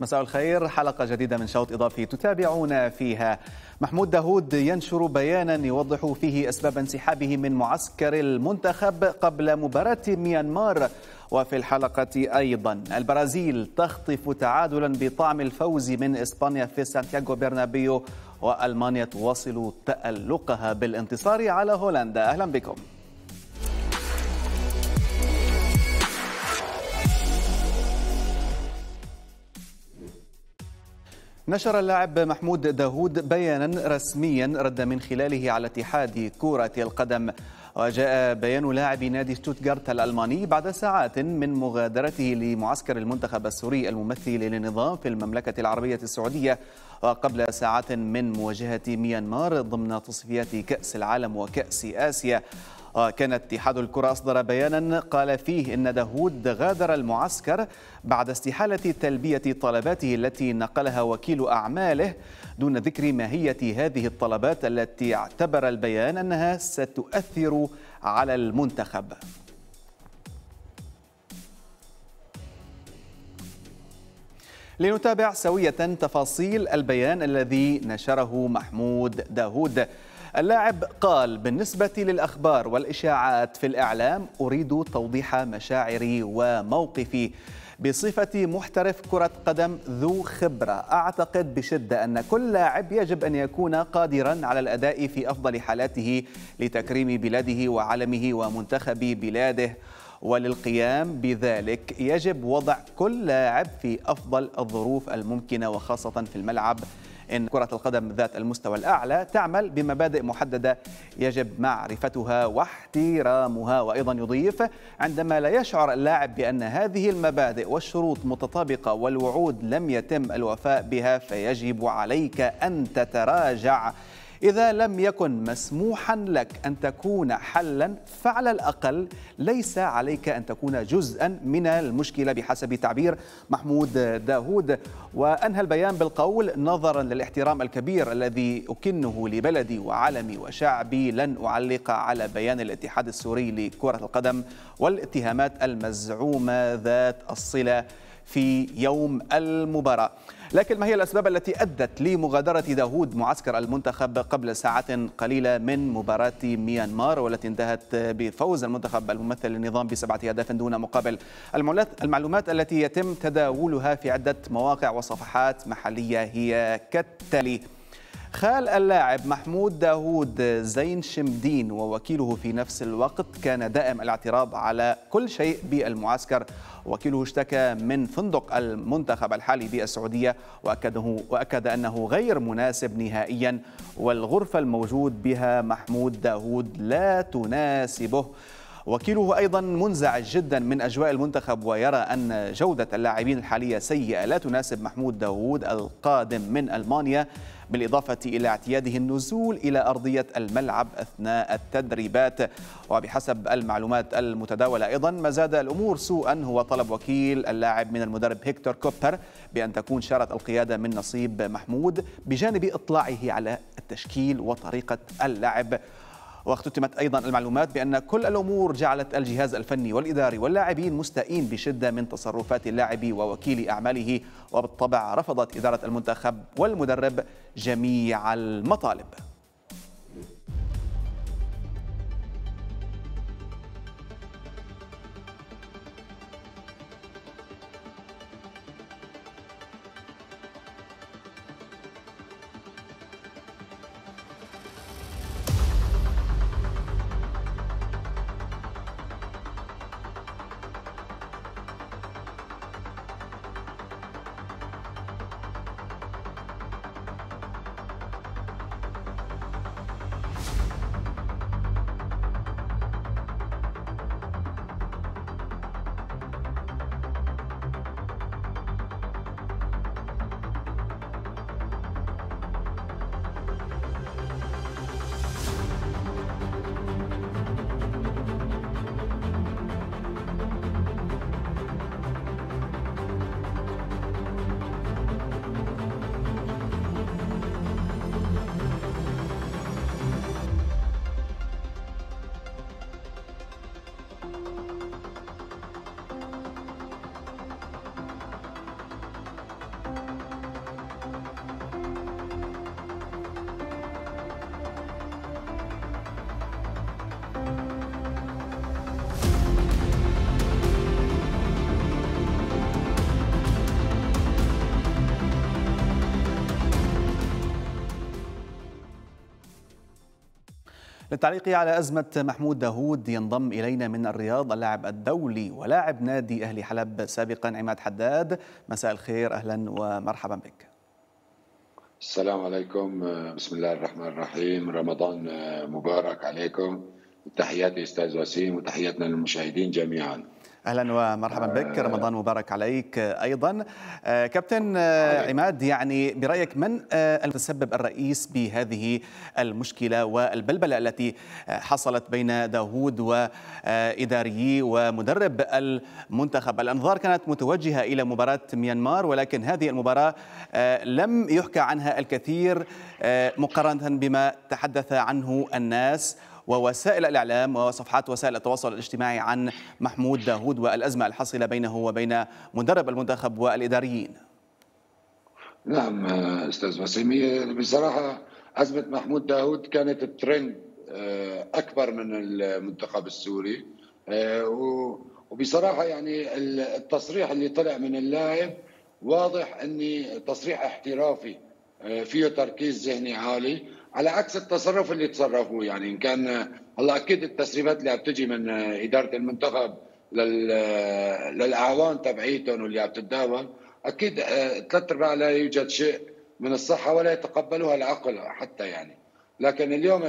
مساء الخير، حلقة جديدة من شوط إضافي تتابعون فيها. محمود داهود ينشر بيانا يوضح فيه أسباب انسحابه من معسكر المنتخب قبل مباراة ميانمار. وفي الحلقة أيضا البرازيل تخطف تعادلا بطعم الفوز من إسبانيا في سانتياغو برنابيو، وألمانيا تواصل تألقها بالانتصار على هولندا. أهلا بكم. نشر اللاعب محمود داهود بيانا رسميا رد من خلاله على اتحاد كرة القدم. وجاء بيان لاعب نادي شتوتغارت الألماني بعد ساعات من مغادرته لمعسكر المنتخب السوري الممثل للنظام في المملكة العربية السعودية، وقبل ساعات من مواجهة ميانمار ضمن تصفيات كأس العالم وكأس آسيا. كان اتحاد الكرة أصدر بيانا قال فيه إن داهود غادر المعسكر بعد استحالة تلبية طلباته التي نقلها وكيل أعماله، دون ذكر ماهية هذه الطلبات التي اعتبر البيان أنها ستؤثر على المنتخب. لنتابع سوية تفاصيل البيان الذي نشره محمود داهود. اللاعب قال: بالنسبة للأخبار والإشاعات في الإعلام أريد توضيح مشاعري وموقفي. بصفتي محترف كرة قدم ذو خبرة، أعتقد بشدة أن كل لاعب يجب أن يكون قادرا على الأداء في أفضل حالاته لتكريم بلاده وعلمه ومنتخب بلاده، وللقيام بذلك يجب وضع كل لاعب في أفضل الظروف الممكنة وخاصة في الملعب. إن كرة القدم ذات المستوى الأعلى تعمل بمبادئ محددة يجب معرفتها واحترامها. وأيضا يضيف: عندما لا يشعر اللاعب بأن هذه المبادئ والشروط متطابقة والوعود لم يتم الوفاء بها فيجب عليك أن تتراجع. إذا لم يكن مسموحا لك أن تكون حلا فعلى الأقل ليس عليك أن تكون جزءا من المشكلة، بحسب تعبير محمود داهود. وأنهى البيان بالقول: نظرا للاحترام الكبير الذي أكنه لبلدي وعلمي وشعبي لن أعلق على بيان الاتحاد السوري لكرة القدم والاتهامات المزعومة ذات الصلة في يوم المباراة. لكن ما هي الأسباب التي أدت لمغادرة داهود معسكر المنتخب قبل ساعات قليلة من مباراة ميانمار، والتي انتهت بفوز المنتخب الممثل للنظام ب7 أهداف دون مقابل؟ المعلومات التي يتم تداولها في عدة مواقع وصفحات محلية هي كالتالي: خال اللاعب محمود داهود زين شمدين ووكيله في نفس الوقت كان دائم الاعتراض على كل شيء بالمعسكر. وكيله اشتكى من فندق المنتخب الحالي بالسعودية، وأكد أنه غير مناسب نهائيا، والغرفة الموجود بها محمود داهود لا تناسبه. وكيله أيضا منزعج جدا من أجواء المنتخب، ويرى أن جودة اللاعبين الحالية سيئة لا تناسب محمود داهود القادم من ألمانيا، بالإضافة إلى اعتياده النزول إلى أرضية الملعب أثناء التدريبات. وبحسب المعلومات المتداولة أيضا ما زاد الأمور سوءا هو طلب وكيل اللاعب من المدرب هيكتور كوبر بأن تكون شارة القيادة من نصيب محمود، بجانب إطلاعه على التشكيل وطريقة اللعب. واختتمت أيضا المعلومات بأن كل الأمور جعلت الجهاز الفني والإداري واللاعبين مستائين بشدة من تصرفات اللاعب ووكيل أعماله. وبالطبع رفضت إدارة المنتخب والمدرب جميع المطالب. للتعليق على أزمة محمود داهود ينضم إلينا من الرياض اللاعب الدولي ولاعب نادي أهلي حلب سابقا عماد حداد. مساء الخير، أهلا ومرحبا بك. السلام عليكم، بسم الله الرحمن الرحيم، رمضان مبارك عليكم. تحياتي أستاذ وسيم وتحياتنا للمشاهدين جميعا. أهلا ومرحبا بك، رمضان مبارك عليك أيضا. كابتن عماد، يعني برأيك من المتسبب الرئيس بهذه المشكلة والبلبلة التي حصلت بين داهود وإداريه ومدرب المنتخب؟ الأنظار كانت متوجهة إلى مباراة ميانمار، ولكن هذه المباراة لم يحكى عنها الكثير مقارنة بما تحدث عنه الناس ووسائل الإعلام وصفحات وسائل التواصل الاجتماعي عن محمود داهود والأزمة الحاصلة بينه وبين مدرب المنتخب والإداريين. نعم أستاذ وسيمي، بصراحة أزمة محمود داهود كانت الترند أكبر من المنتخب السوري، وبصراحة يعني التصريح اللي طلع من اللاعب واضح أني تصريح احترافي فيه تركيز ذهني عالي، على عكس التصرف اللي تصرفوه. يعني ان كان هلا اكيد التسريبات اللي عم تجي من اداره المنتخب للاعوان تبعيتهم واللي عم تتداول، اكيد ثلاث ارباع لا يوجد شيء من الصحه ولا يتقبلها العقل حتى يعني. لكن اليوم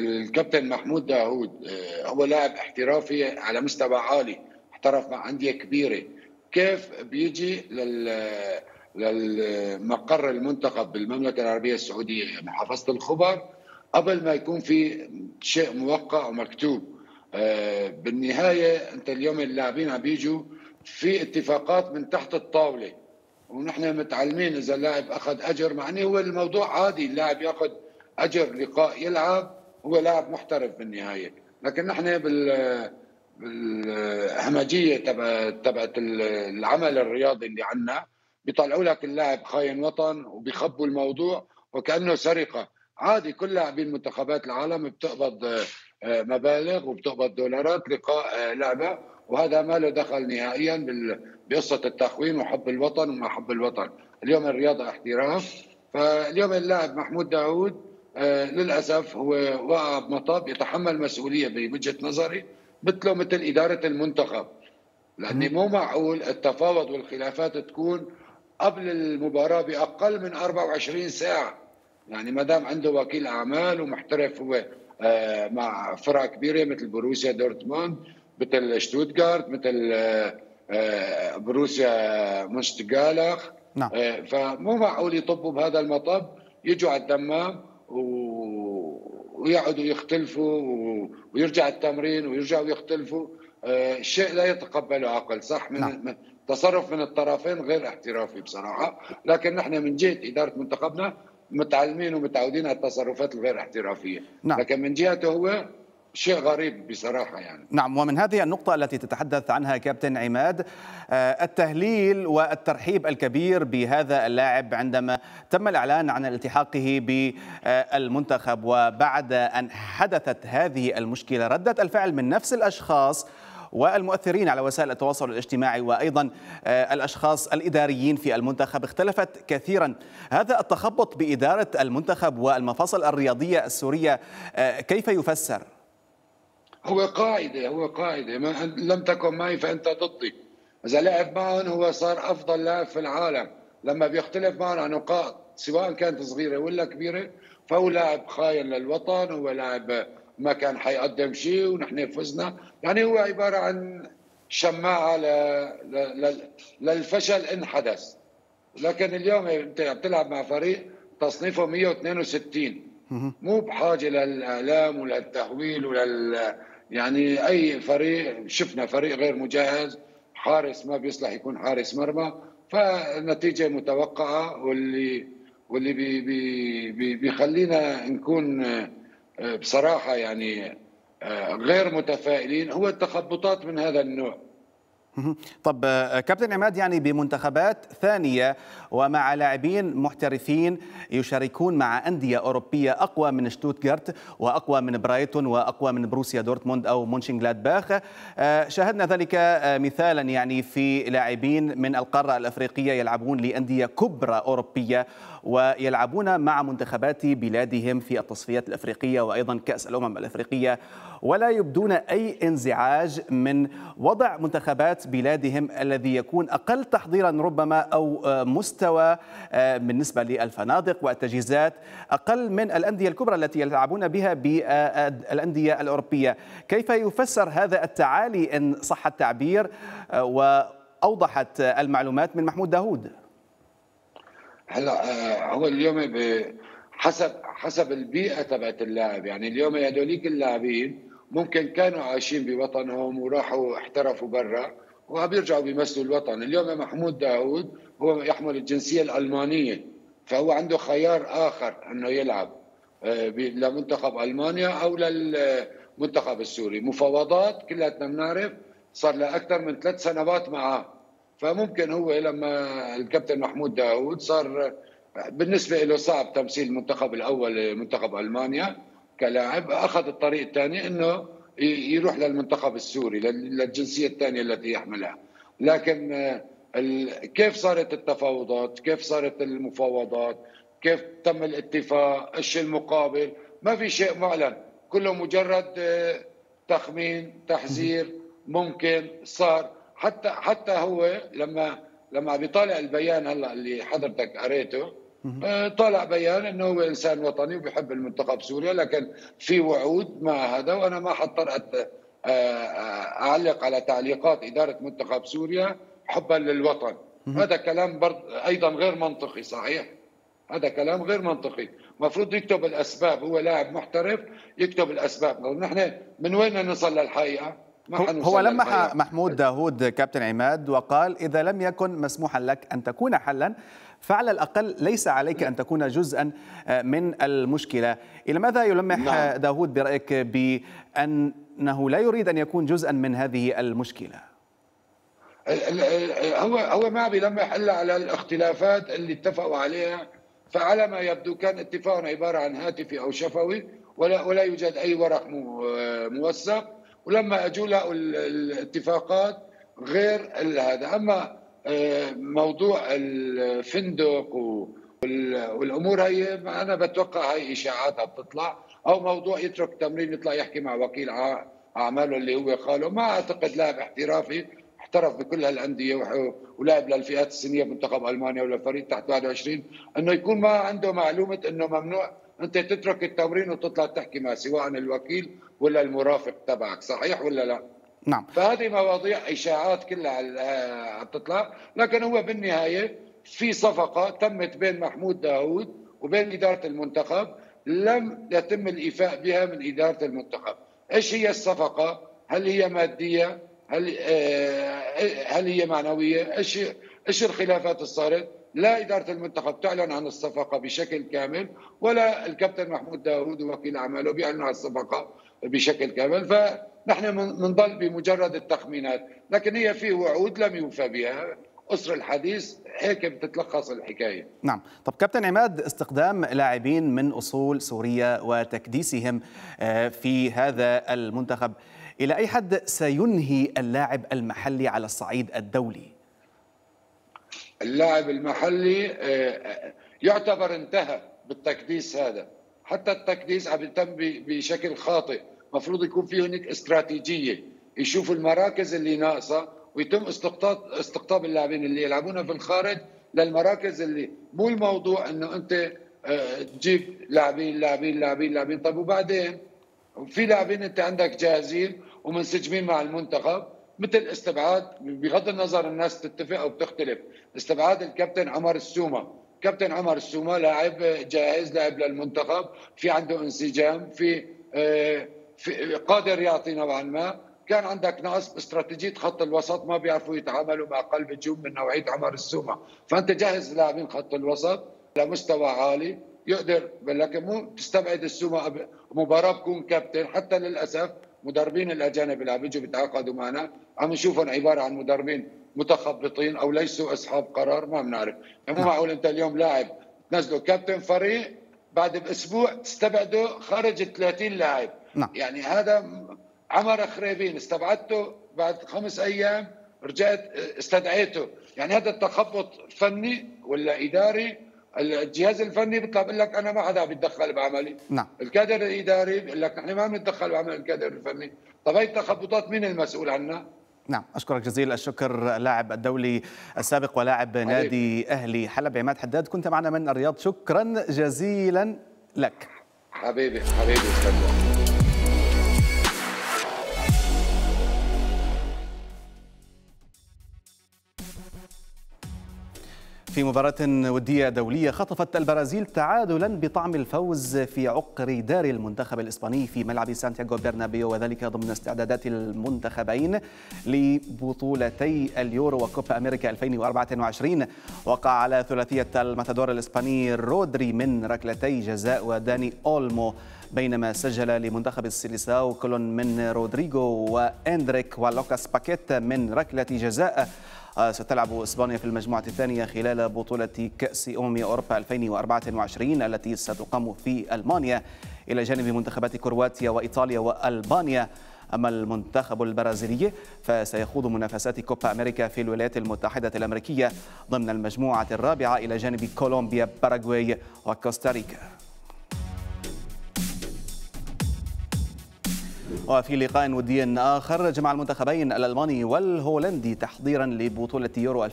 الكابتن محمود داهود هو لاعب احترافي على مستوى عالي، احترف مع انديه كبيره. كيف بيجي للمقر المنتخب بالمملكة العربية السعودية محافظة الخبر قبل ما يكون في شيء موقع ومكتوب؟ بالنهاية أنت اليوم اللاعبين عم بيجوا في اتفاقات من تحت الطاولة، ونحن متعلمين إذا اللاعب أخذ أجر، معني هو الموضوع عادي، اللاعب يأخذ أجر لقاء يلعب، هو لاعب محترف بالنهاية. لكن نحن بالهمجية تبعت العمل الرياضي اللي عنا بيطلعوا لك اللاعب خاين وطن وبيخبوا الموضوع وكأنه سرقة. عادي، كل لاعبين منتخبات العالم بتقبض مبالغ وبتقبض دولارات لقاء لعبة، وهذا ما له دخل نهائيا بقصة التخوين وحب الوطن وما حب الوطن. اليوم الرياضة احتراف، فاليوم اللاعب محمود داهود للأسف هو وقع بمطب يتحمل مسؤولية بوجهة نظري مثل إدارة المنتخب، لأني مو معقول التفاوض والخلافات تكون قبل المباراة بأقل من 24 ساعة. يعني ما دام عنده وكيل أعمال ومحترف هو مع فرق كبيرة مثل بروسيا دورتموند، مثل شتوتغارت، مثل بروسيا مونشنغلادباخ، نعم. فمو معقول يطبوا بهذا المطب، يجوا على الدمام ويقعدوا يختلفوا ويرجع التمرين ويرجعوا يختلفوا. شيء لا يتقبله عقل، صح؟ من نعم. تصرف من الطرفين غير احترافي بصراحة. لكن نحن من جهة إدارة منتخبنا متعلمين ومتعودين على التصرفات الغير احترافية، نعم. لكن من جهته هو شيء غريب بصراحة يعني. نعم، ومن هذه النقطة التي تتحدث عنها كابتن عماد، التهليل والترحيب الكبير بهذا اللاعب عندما تم الإعلان عن التحاقه بالمنتخب، وبعد أن حدثت هذه المشكلة ردة الفعل من نفس الأشخاص والمؤثرين على وسائل التواصل الاجتماعي وأيضا الأشخاص الإداريين في المنتخب اختلفت كثيرا. هذا التخبط بإدارة المنتخب والمفاصل الرياضية السورية كيف يفسر؟ هو قاعدة ما لم تكن معي فأنت ضدي. إذا لعب معهم هو صار أفضل لاعب في العالم، لما بيختلف معهم عن نقاط سواء كانت صغيرة ولا كبيرة فهو لاعب خاين للوطن، هو لاعب ما كان حيقدم شيء ونحن فزنا. يعني هو عبارة عن شماعة للفشل إن حدث. لكن اليوم أنت بتلعب مع فريق تصنيفه 162، مو بحاجة للإعلام وللتهويل يعني أي فريق شفنا فريق غير مجهز، حارس ما بيصلح يكون حارس مرمى، فالنتيجة متوقعة واللي بي بي بي بيخلينا نكون بصراحة يعني غير متفائلين هو التخبطات من هذا النوع. طب كابتن عماد، يعني بمنتخبات ثانية ومع لاعبين محترفين يشاركون مع أندية أوروبية أقوى من شتوتغارت وأقوى من برايتون وأقوى من بروسيا دورتموند أو مونشنغلادباخ، شاهدنا ذلك مثالا يعني في لاعبين من القارة الأفريقية يلعبون لأندية كبرى أوروبية ويلعبون مع منتخبات بلادهم في التصفيات الأفريقية وأيضا كأس الأمم الأفريقية، ولا يبدون أي انزعاج من وضع منتخبات بلادهم الذي يكون أقل تحضيرا ربما أو مستوى بالنسبة للفنادق والتجهيزات أقل من الأندية الكبرى التي يلعبون بها بالأندية الأوروبية. كيف يفسر هذا التعالي إن صح التعبير؟ وأوضحت المعلومات من محمود داهود. هلا هو اليوم حسب البيئه تبعت اللاعب، يعني اليوم هذوليك اللاعبين ممكن كانوا عايشين بوطنهم وراحوا احترفوا برا وعم بيرجعوا بيمثلوا الوطن. اليوم محمود داهود هو يحمل الجنسيه الالمانيه، فهو عنده خيار اخر انه يلعب لمنتخب المانيا او للمنتخب السوري. مفاوضات كلاتنا بنعرف صار لها اكثر من 3 سنوات معه، فممكن هو لما الكابتن محمود داهود صار بالنسبه له صعب تمثيل المنتخب الاول منتخب المانيا كلاعب، اخذ الطريق الثاني انه يروح للمنتخب السوري للجنسيه الثانيه التي يحملها. لكن كيف صارت التفاوضات؟ كيف صارت المفاوضات؟ كيف تم الاتفاق؟ ايش المقابل؟ ما في شيء معلن، كله مجرد تخمين، تحذير، ممكن صار. حتى هو لما بيطالع البيان هلا اللي حضرتك قريته، طالع بيان انه هو انسان وطني وبيحب المنتخب سوريا، لكن في وعود مع هذا. وانا ما حضطر اعلق على تعليقات اداره منتخب سوريا حبا للوطن، هذا كلام ايضا غير منطقي. صحيح، هذا كلام غير منطقي، المفروض يكتب الاسباب. هو لاعب محترف يكتب الاسباب، نحن من وين نصل للحقيقه؟ هو لمح محمود داهود كابتن عماد وقال إذا لم يكن مسموحا لك أن تكون حلا فعلى الأقل ليس عليك أن تكون جزءا من المشكلة. إلى ماذا يلمح داهود برأيك بأنه لا يريد أن يكون جزءا من هذه المشكلة؟ هو ما بيلمح إلا على الاختلافات اللي اتفقوا عليها، فعلى ما يبدو كان اتفاقنا عبارة عن هاتفي أو شفوي، ولا يوجد أي ورق موثق، ولما اجوا له الاتفاقات غير هذا. اما موضوع الفندق والامور هي انا بتوقع هي اشاعاتها بتطلع، او موضوع يترك التمرين يطلع يحكي مع وكيل اعماله اللي هو خاله. ما اعتقد لاعب احترافي احترف بكل هالانديه ولعب للفئات السنيه بمنتخب المانيا ولفريق تحت 21 انه يكون ما عنده معلومه انه ممنوع انت تترك التمرين وتطلع تحكي مع سواء الوكيل ولا المرافق تبعك. صحيح ولا لا؟ نعم. فهذه مواضيع اشاعات كلها عم تطلع، لكن هو بالنهايه في صفقه تمت بين محمود داهود وبين اداره المنتخب لم يتم الايفاء بها من اداره المنتخب. ايش هي الصفقه؟ هل هي ماديه؟ هل هي معنويه؟ ايش الخلافات اللي صارت؟ لا إدارة المنتخب تعلن عن الصفقة بشكل كامل، ولا الكابتن محمود داهود ووكيل أعماله بيعلنوا عن الصفقة بشكل كامل، فنحن بنضل بمجرد التخمينات، لكن هي في وعود لم يوفى بها. أسر الحديث هيك بتتلخص الحكاية. نعم. طب كابتن عماد، استخدام لاعبين من أصول سورية وتكديسهم في هذا المنتخب إلى أي حد سينهي اللاعب المحلي على الصعيد الدولي؟ اللاعب المحلي يعتبر انتهى بالتكديس هذا، حتى التكديس عم يتم بشكل خاطئ، مفروض يكون في هناك استراتيجية يشوفوا المراكز اللي ناقصة ويتم استقطاب اللاعبين اللي يلعبون في الخارج للمراكز اللي مو الموضوع انه انت تجيب لاعبين لاعبين لاعبين لاعبين. طب وبعدين في لاعبين انت عندك جاهزين ومنسجمين مع المنتخب، مثل استبعاد، بغض النظر الناس تتفق او بتختلف، استبعاد الكابتن عمر السومة. كابتن عمر السومة لاعب جاهز، لاعب للمنتخب، في عنده انسجام، في قادر يعطي نوعا ما. كان عندك نقص باستراتيجية خط الوسط، ما بيعرفوا يتعاملوا مع قلب الجوم من نوعية عمر السومة، فأنت جاهز لاعبين خط الوسط لمستوى عالي يقدر، لكن مو تستبعد السومة مباراة بكون كابتن. حتى للأسف مدربين الأجانب اللي عم بيجوا بيتعاقدوا معنا عم نشوفهم عباره عن مدربين متخبطين او ليسوا اصحاب قرار، ما بنعرف. مو معقول انت اليوم لاعب تنزله كابتن فريق بعد باسبوع تستبعده خرج 30 لاعب. يعني هذا عمر خريبين استبعدته بعد 5 ايام رجعت استدعيته، يعني هذا التخبط فني ولا اداري. الجهاز الفني بيطلع بقول لك انا ما حدا بيتدخل بعملي. الكادر الاداري بيقول لك نحن ما بنتدخل بعمل الكادر الفني. طب هي التخبطات مين المسؤول عنها؟ أشكرك جزيل الشكر لاعب الدولي السابق ولاعب نادي أهلي حلب عماد حداد، كنت معنا من الرياض، شكرا جزيلا لك حبيبي. حبيبي في مباراة ودية دولية خطفت البرازيل تعادلا بطعم الفوز في عقر دار المنتخب الإسباني في ملعب سانتياغو برنابيو، وذلك ضمن استعدادات المنتخبين لبطولتي اليورو وكوبا أمريكا 2024. وقع على ثلاثية الماتادور الإسباني رودري من ركلتي جزاء وداني أولمو، بينما سجل لمنتخب السيليساو كل من رودريجو وإندريك ولوكاس باكيت من ركلة جزاء. ستلعب إسبانيا في المجموعة الثانية خلال بطولة كأس أوروبا 2024 التي ستقام في ألمانيا، إلى جانب منتخبات كرواتيا وإيطاليا وألبانيا. أما المنتخب البرازيلي فسيخوض منافسات كوبا أمريكا في الولايات المتحدة الأمريكية ضمن المجموعة الرابعة، إلى جانب كولومبيا باراغواي وكوستاريكا. وفي لقاء ودي آخر جمع المنتخبين الألماني والهولندي تحضيرا لبطولة يورو 2024،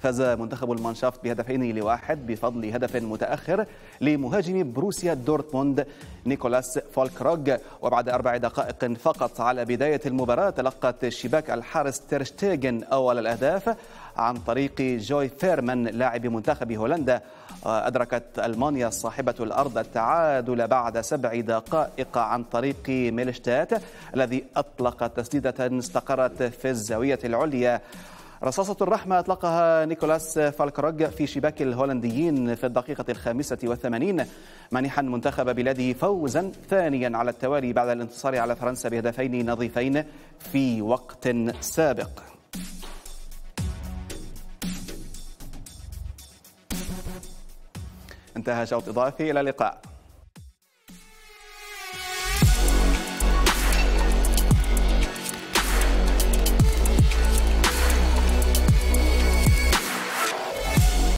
فاز منتخب المانشافت ب2-1 بفضل هدف متأخر لمهاجم بروسيا دورتموند نيكولاس فولكروج. وبعد 4 دقائق فقط على بداية المباراة تلقت الشباك الحارس تيرشتيجن أول الأهداف عن طريق جوي فيرمان لاعب منتخب هولندا. أدركت ألمانيا صاحبة الأرض التعادل بعد 7 دقائق عن طريق ميلشتات الذي أطلق تسديدة استقرت في الزاوية العليا. رصاصة الرحمة أطلقها نيكولاس فالكروج في شباك الهولنديين في الدقيقة 85، مانحا منتخب بلاده فوزا ثانيا على التوالي بعد الانتصار على فرنسا بهدفين نظيفين في وقت سابق. انتهى شوط إضافي، إلى اللقاء.